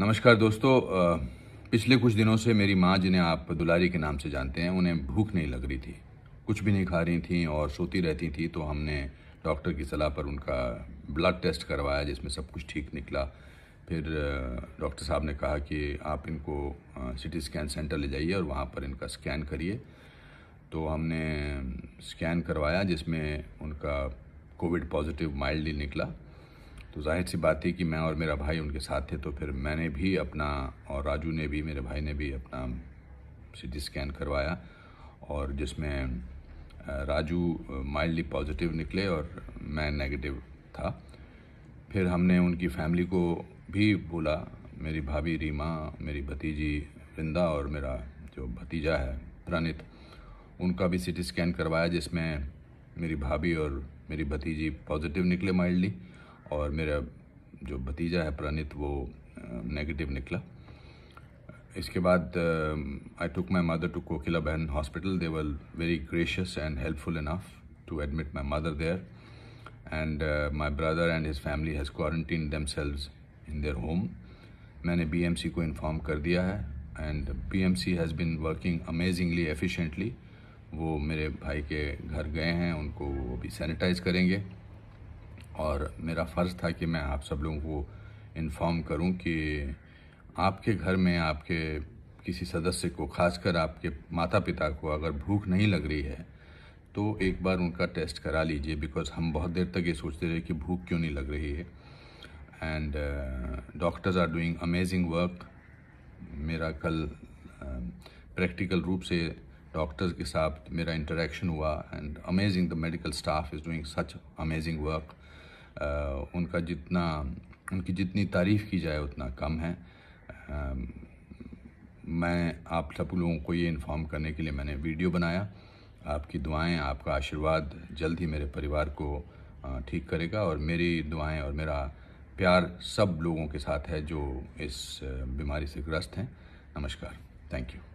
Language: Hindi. नमस्कार दोस्तों। पिछले कुछ दिनों से मेरी माँ, जिन्हें आप दुलारी के नाम से जानते हैं, उन्हें भूख नहीं लग रही थी, कुछ भी नहीं खा रही थी और सोती रहती थी। तो हमने डॉक्टर की सलाह पर उनका ब्लड टेस्ट करवाया, जिसमें सब कुछ ठीक निकला। फिर डॉक्टर साहब ने कहा कि आप इनको सिटी स्कैन सेंटर ले जाइए और वहाँ पर इनका स्कैन करिए। तो हमने स्कैन करवाया, जिसमें उनका कोविड पॉजिटिव माइल्डली निकला। तो जाहिर सी बात थी कि मैं और मेरा भाई उनके साथ थे, तो फिर मैंने भी अपना और राजू ने भी, मेरे भाई ने भी अपना सिटी स्कैन करवाया, और जिसमें राजू माइल्डली पॉजिटिव निकले और मैं नेगेटिव था। फिर हमने उनकी फैमिली को भी बोला, मेरी भाभी रीमा, मेरी भतीजी वृंदा और मेरा जो भतीजा है प्रणित, उनका भी सिटी स्कैन करवाया, जिसमें मेरी भाभी और मेरी भतीजी पॉजिटिव निकले माइल्डली, और मेरा जो भतीजा है प्रणित वो नेगेटिव निकला। इसके बाद I took my mother to Kokilaben hospital. They were very gracious and helpful enough to admit my mother there, and my brother and his family has quarantine themselves in their home. मैंने बीएमसी को इन्फॉर्म कर दिया है, and BMC has been working amazingly efficiently. वो मेरे भाई के घर गए हैं, उनको वो भी सैनिटाइज करेंगे, और मेरा फ़र्ज़ था कि मैं आप सब लोगों को इन्फॉर्म करूं कि आपके घर में आपके किसी सदस्य को, खासकर आपके माता पिता को, अगर भूख नहीं लग रही है तो एक बार उनका टेस्ट करा लीजिए। बिकॉज़ हम बहुत देर तक ये सोचते रहे कि भूख क्यों नहीं लग रही है। And doctors are doing amazing work. मेरा कल प्रैक्टिकल रूप से डॉक्टर्स के साथ मेरा इंटरेक्शन हुआ, and amazing the medical staff is doing such amazing work. उनका जितना, उनकी जितनी तारीफ़ की जाए उतना कम है। मैं आप सब लोगों को ये इन्फॉर्म करने के लिए मैंने वीडियो बनाया। आपकी दुआएं, आपका आशीर्वाद जल्द ही मेरे परिवार को ठीक करेगा, और मेरी दुआएं और मेरा प्यार सब लोगों के साथ है जो इस बीमारी से ग्रस्त हैं। नमस्कार, थैंक यू।